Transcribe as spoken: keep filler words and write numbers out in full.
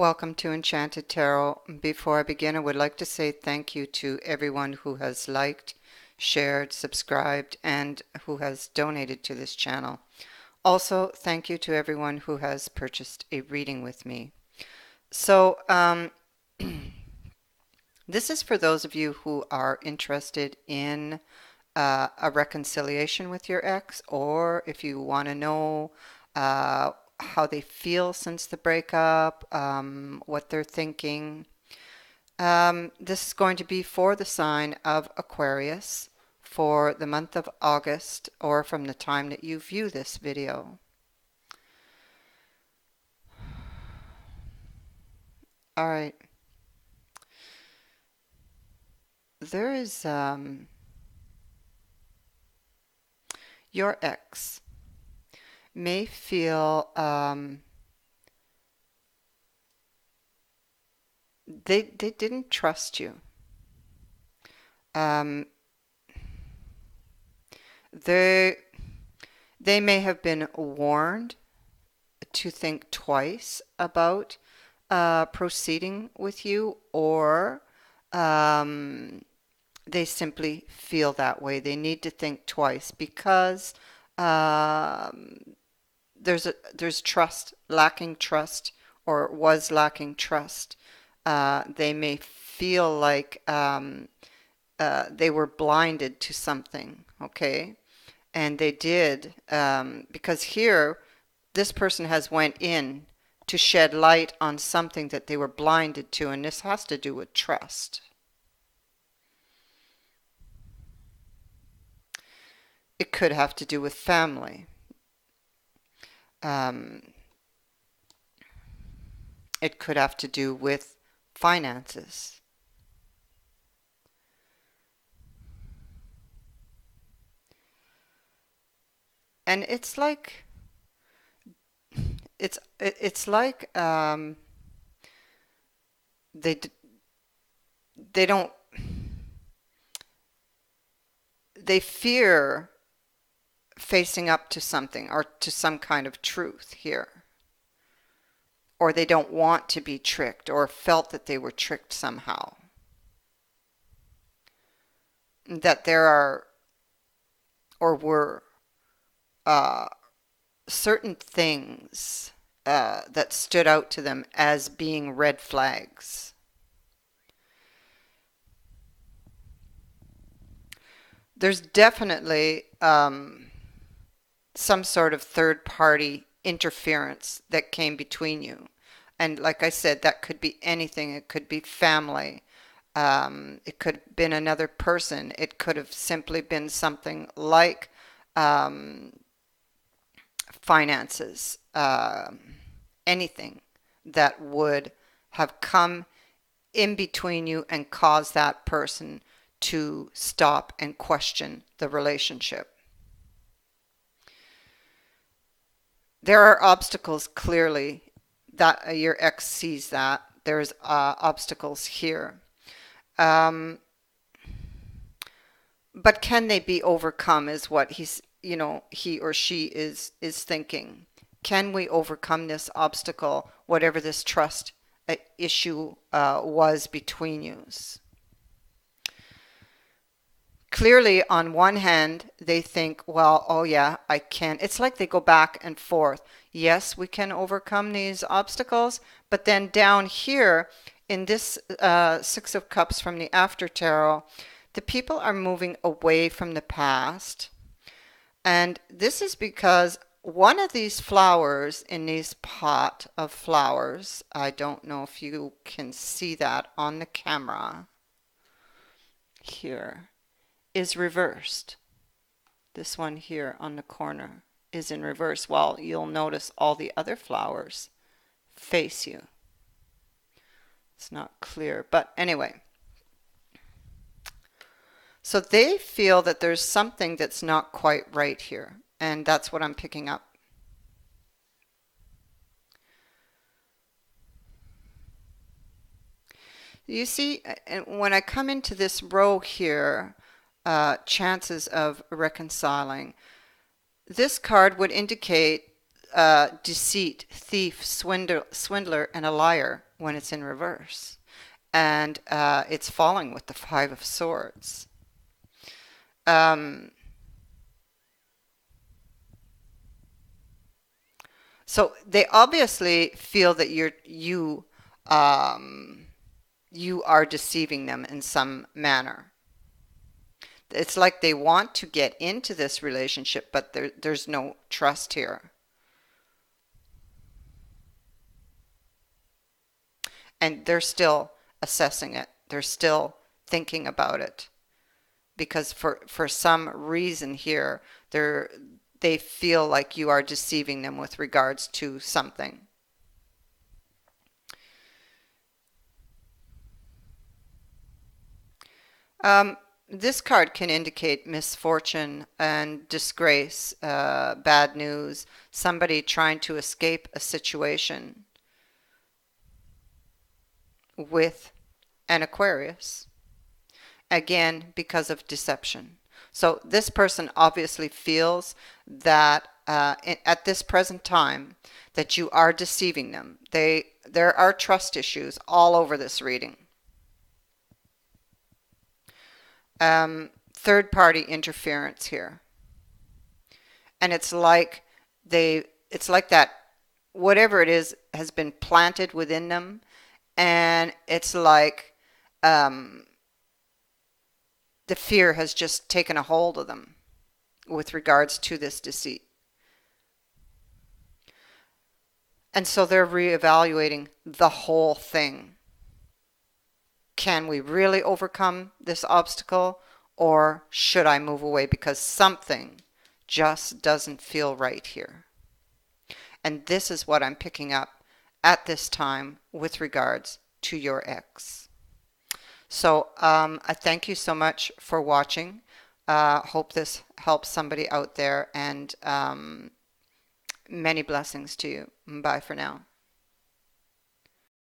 Welcome to Enchanted Tarot. Before I begin, I would like to say thank you to everyone who has liked, shared, subscribed, and who has donated to this channel. Also, thank you to everyone who has purchased a reading with me. So, um, this is for those of you who are interested in uh, a reconciliation with your ex, or if you want to know uh, how they feel since the breakup, um, what they're thinking. Um, this is going to be for the sign of Aquarius for the month of August, or from the time that you view this video. All right. There is um, your ex may feel um, they they didn't trust you. Um, They, they may have been warned to think twice about uh, proceeding with you, or um, they simply feel that way. They need to think twice because um, there's a, there's trust, lacking trust, or was lacking trust. Uh, they may feel like um, uh, they were blinded to something, okay? And they did, um, because here, this person has went in to shed light on something that they were blinded to, and this has to do with trust. It could have to do with family. Um, it could have to do with finances. And it's like, it's it's like um, they they don't they fear facing up to something, or to some kind of truth here, or they don't want to be tricked, or felt that they were tricked somehow. That there are, or were, Uh, certain things uh, that stood out to them as being red flags. There's definitely um, some sort of third-party interference that came between you. And like I said, that could be anything. It could be family. Um, it could have been another person. It could have simply been something like um, finances, uh, anything that would have come in between you and caused that person to stop and question the relationship. There are obstacles, clearly, that uh, your ex sees that. There's uh, obstacles here. Um, but can they be overcome is what he's you know, he or she is, is thinking. Can we overcome this obstacle, whatever this trust uh, issue uh, was between you? Clearly, on one hand, they think, well, oh yeah, I can. It's like they go back and forth. Yes, we can overcome these obstacles, but then down here in this uh, Six of Cups from the After Tarot, the people are moving away from the past. And this is because one of these flowers in this pot of flowers, I don't know if you can see that on the camera here, is reversed. This one here on the corner is in reverse, while you'll notice all the other flowers face you. It's not clear, but anyway. So they feel that there's something that's not quite right here. And that's what I'm picking up. You see, when I come into this row here, uh, chances of reconciling, this card would indicate uh, deceit, thief, swindler, swindler, and a liar. when it's in reverse. And uh, it's falling with the Five of Swords. Um, so they obviously feel that you're, you, um, you are deceiving them in some manner. It's like they want to get into this relationship, but there, there's no trust here. And they're still assessing it. They're still thinking about it. Because for, for some reason here, they're, they feel like you are deceiving them with regards to something. Um, this card can indicate misfortune and disgrace, uh, bad news, somebody trying to escape a situation with an Aquarius. Again, because of deception. So this person obviously feels that uh, at this present time that you are deceiving them. They, there are trust issues all over this reading. Um, third party interference here. And it's like they, it's like that whatever it is has been planted within them, and it's like um, the fear has just taken a hold of them with regards to this deceit. And so they're reevaluating the whole thing. Can we really overcome this obstacle, or should I move away because something just doesn't feel right here? And this is what I'm picking up at this time with regards to your ex. So um, I thank you so much for watching. Uh, hope this helps somebody out there, and um, many blessings to you. Bye for now.